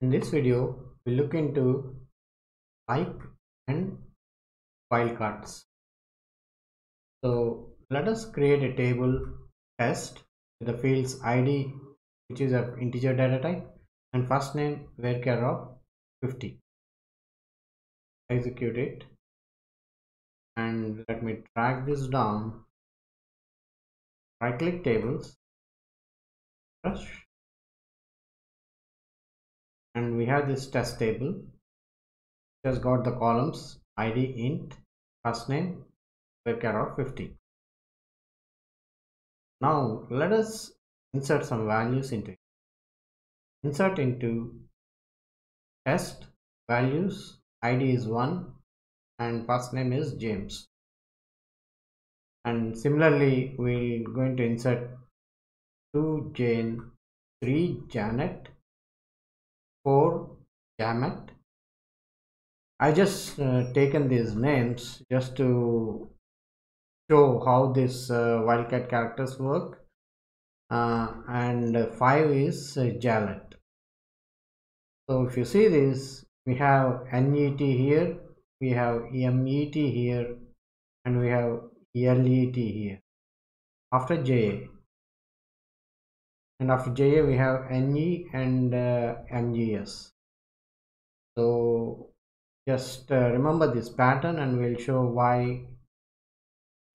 In this video, we look into type and wildcards. So let us create a table test with the fields ID, which is an integer data type, and first name varchar of 50. Execute it, and let me drag this down. Right click tables, refresh, and we have this test table. Just got the columns ID int, first name varchar of 50. Now let us insert some values into it. Insert into test values, ID is 1 and first name is James, and similarly we're going to insert 2 Jane, 3 Janet, 4 Jamet. I just taken these names just to show how this wildcat characters work, and 5 is Jalet. So if you see this, we have NET here, we have MET here, and we have LET here after JA. And after JA we have NE and MGS. So just remember this pattern, and we'll show why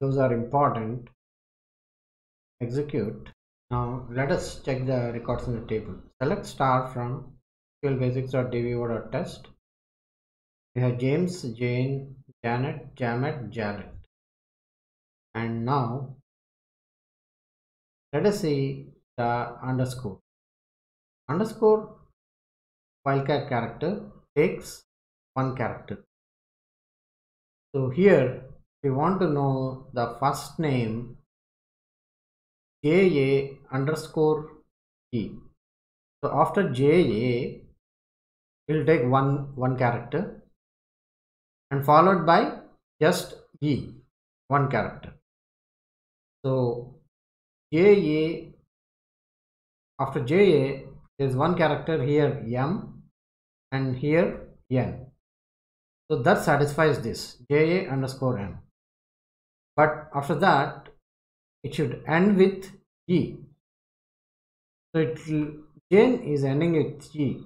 those are important. Execute. Now let us check the records in the table. Select star from SQLBasics.dvo.test. We have James, Jane, Janet, Jamet, Jalet. And now let us see the underscore wildcat character takes 1 character. So here we want to know the first name JA underscore E. So after JA will take one character, and followed by just E, 1 character. So JA, after JA there's 1 character here, M, and here N. So that satisfies this JA underscore M. But after that it should end with E. So it Jane is ending with E,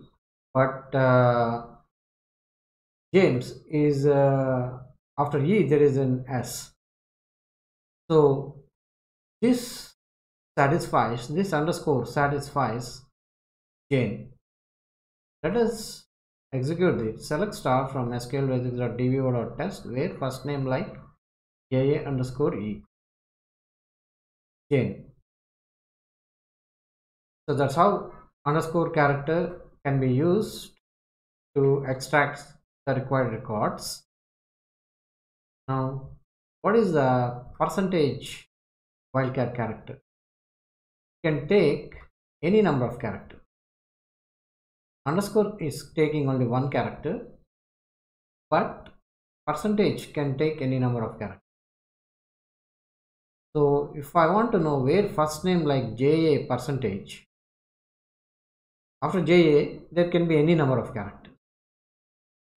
but James is after E there is an S. So this satisfies, this underscore satisfies Jane. Let us execute this. Select star from SQLBasics.dvo.test where first name like JA underscore E, Jane. So that's how underscore character can be used to extract the required records. Now what is the percentage wildcat character? Can take any number of characters. Underscore is taking only 1 character, but percentage can take any number of characters. So if I want to know where first name like JA percentage, after JA there can be any number of characters.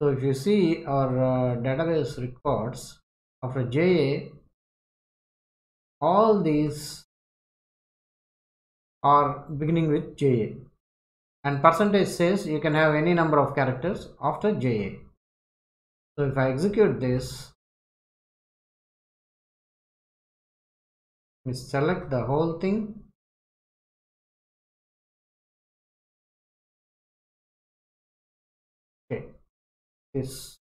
So if you see our database records, after JA all these are beginning with JA, and percentage says you can have any number of characters after JA. So if I execute this, we select the whole thing, okay, this.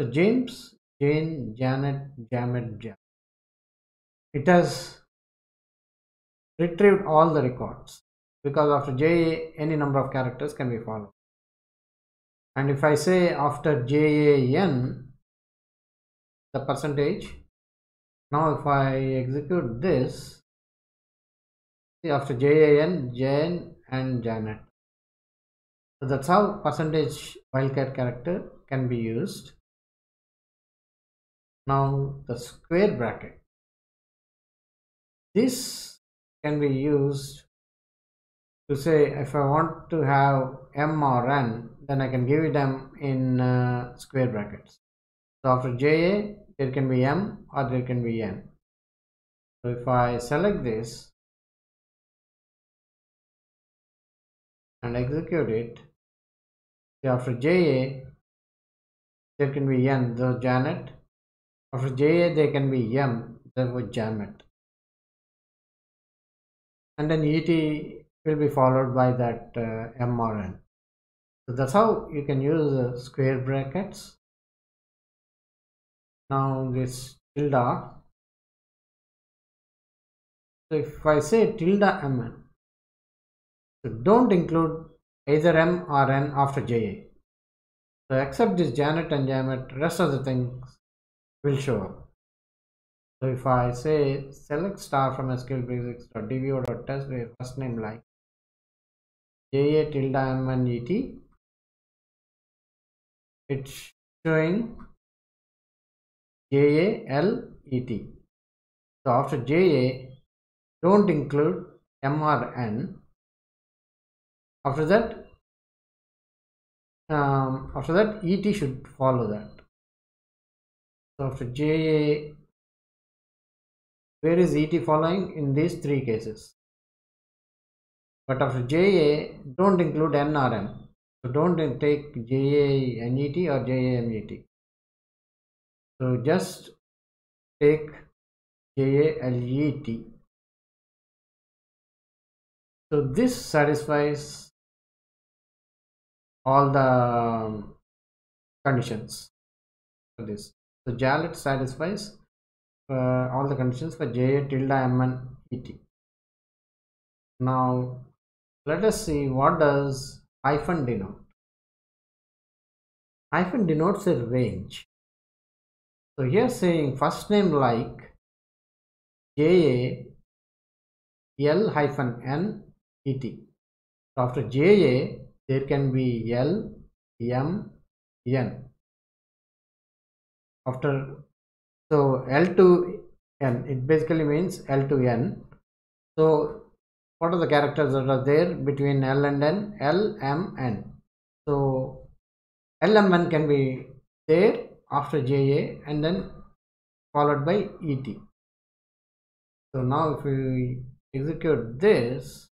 So James, Jane, Janet, Jamet, Janet. It has retrieved all the records, because after JA any number of characters can be followed. And if I say after JAN the percentage, now if I execute this, see after JAN, Jane and Janet. So that's how percentage wildcat character can be used. Now the square bracket, this can be used to say if I want to have m or n, then I can give it m in square brackets. So after JA, there can be m or there can be n. So if I select this and execute it, after JA, there can be n, the Janet. After JA, there can be m, therefore Janet. And then ET will be followed by that m or n. So that's how you can use square brackets. Now this tilde. So if I say tilde mn, so don't include either m or n after JA. So except this Janet and Janet, rest of the things will show up. So if I say select star from SQLBasics.dvo.test with first name like JA tilde mn et, it's showing JAL ET. So after JA, don't include M or N. After that, ET should follow that. So after JA, where is ET following? In these three cases. But after JA, don't include N or M. So don't take JA NET or JA MET. So just take JALET. So this satisfies all the conditions for this. So Jalet satisfies all the conditions for JA tilde MN ET. Now let us see what does hyphen denote. Hyphen denotes a range. So here saying first name like JAL-N ET. So after JA, there can be L, M, N. After, so L to N, it basically means L to N. So what are the characters that are there between L and N? L, M, N. So L, M, N can be there after JA and then followed by ET. So now if we execute this,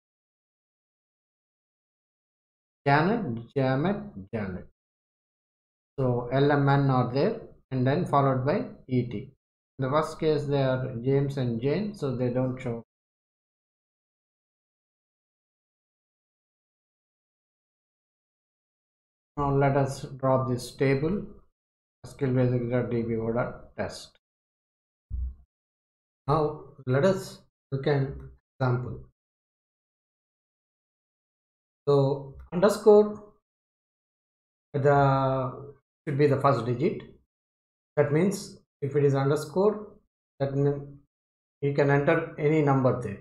Janet, Jamet, Janet. So LMN are there and then followed by ET. In the first case they are James and Jane, so they don't show. Now let us drop this table. SQLBasics.dvo.test. Now let us look at an example. So underscore should be the first digit. That means if it is underscore, that means you can enter any number there.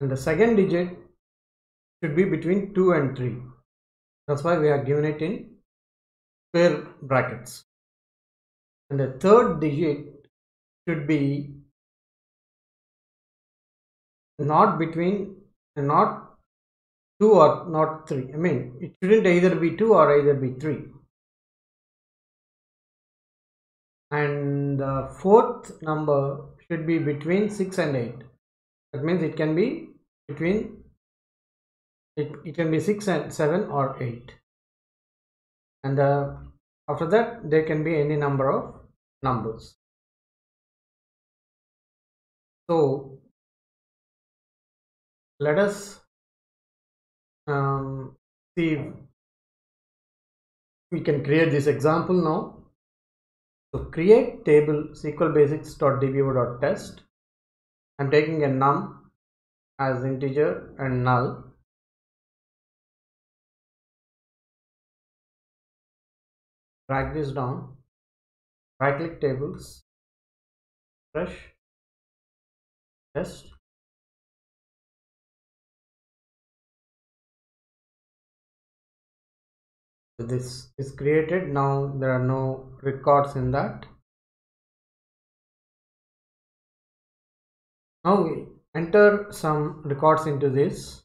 And the second digit should be between 2 and 3. That's why we are given it in square brackets. And the third digit should be not between not 2 or not 3. I mean, it shouldn't either be 2 or either be 3. And the fourth number should be between 6 and 8. That means it can be between it can be 6 and 7 or 8. And after that there can be any number of numbers. So let us see if we can create this example now. So create table SQLBasics.dvo.test. I'm taking a num as integer and null. Drag this down, right click tables, refresh, test. So this is created. Now there are no records in that. Now we enter some records into this.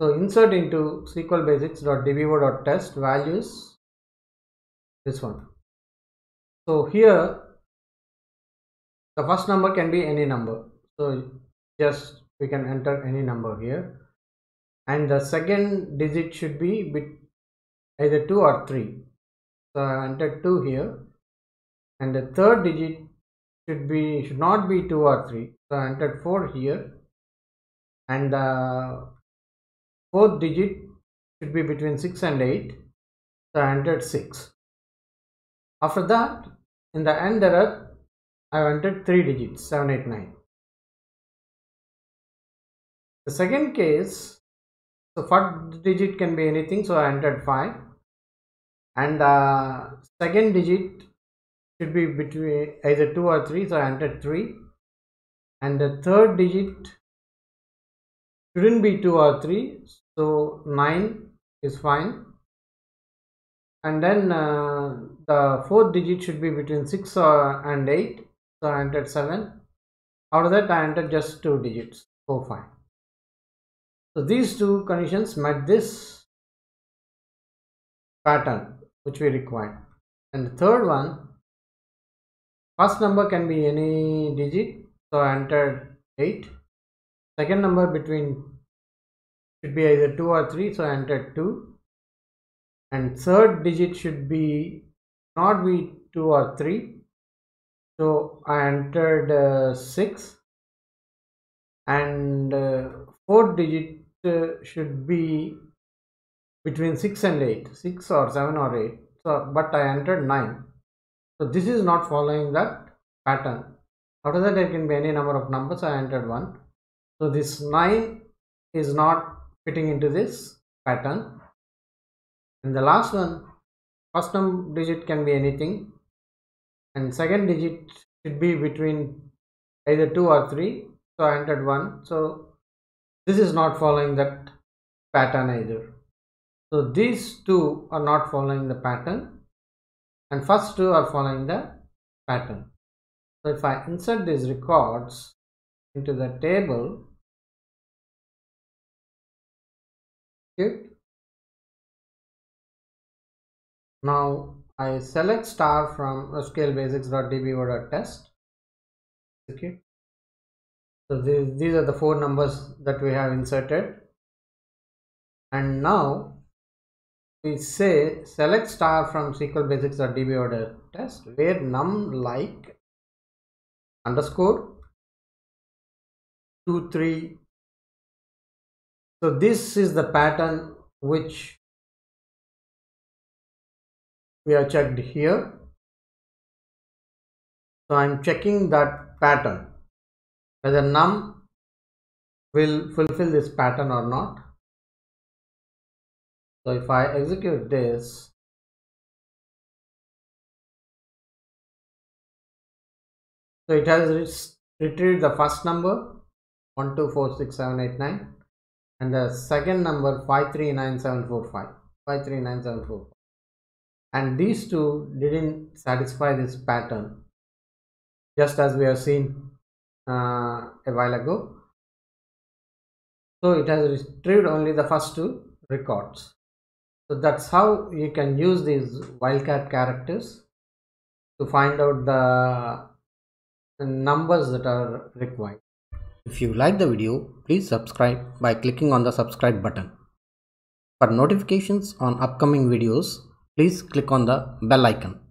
So insert into SQLBasics.dbo.test values, this one. So here the first number can be any number. So just we can enter any number here, and the second digit should be either 2 or 3. So I entered 2 here, and the third digit should not be 2 or 3. So I entered 4 here, and the fourth digit should be between 6 and 8. So I entered 6. After that, in the end error, I have entered 3 digits 7, 8, 9. The second case, so first digit can be anything. So I entered 5, and the second digit should be between either 2 or 3. So I entered 3, and the third digit shouldn't be 2 or 3. So 9 is fine. And then the fourth digit should be between 6 and 8. So I entered 7. After that, I entered just 2 digits. 4, 5. So these two conditions met this pattern which we required. And the third one, first number can be any digit. So I entered 8. Second number should be either 2 or 3. So I entered 2. And third digit should not be 2 or 3. So I entered 6. And fourth digit should be between 6 and 8. 6 or 7 or 8. So, but I entered 9. So this is not following that pattern. After that, there can be any number of numbers. I entered 1. So this 9 is not fitting into this pattern. And the last one, first digit can be anything, and second digit should be between either 2 or 3. So I entered 1. So this is not following that pattern either. So these two are not following the pattern, and first two are following the pattern. So if I insert these records into the table, okay. Now I select star from SQLBasics.dbo.test. Okay. So these are the 4 numbers that we have inserted. And now we say select star from SQLBasics.dbo.test where num like underscore 2, 3. So this is the pattern which we have checked here. So I am checking that pattern, whether num will fulfill this pattern or not. So if I execute this, so it has retrieved the first number 1, 2, 4, 6, 7, 8, 9, and the second number 5, 3, 9, 7, 4, 5, 5, 3, 9, 7, 4, 5. And these two didn't satisfy this pattern, just as we have seen a while ago. So it has retrieved only the first two records. So that's how you can use these wildcat characters to find out the numbers that are required. If you like the video, please subscribe by clicking on the subscribe button. For notifications on upcoming videos, please click on the bell icon.